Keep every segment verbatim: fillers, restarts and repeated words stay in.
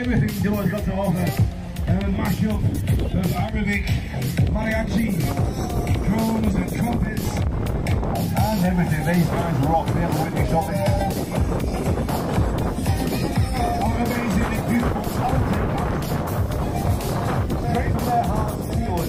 everything Geelong's got to offer. And a mashup of Arabic, mariachi, drums and trumpets and everything. These guys rock, they're the winning shopping. How amazing and beautiful, talented, straight from their hearts to yours.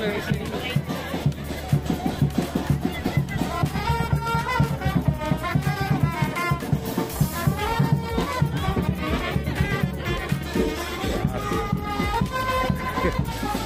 nourishing. Good.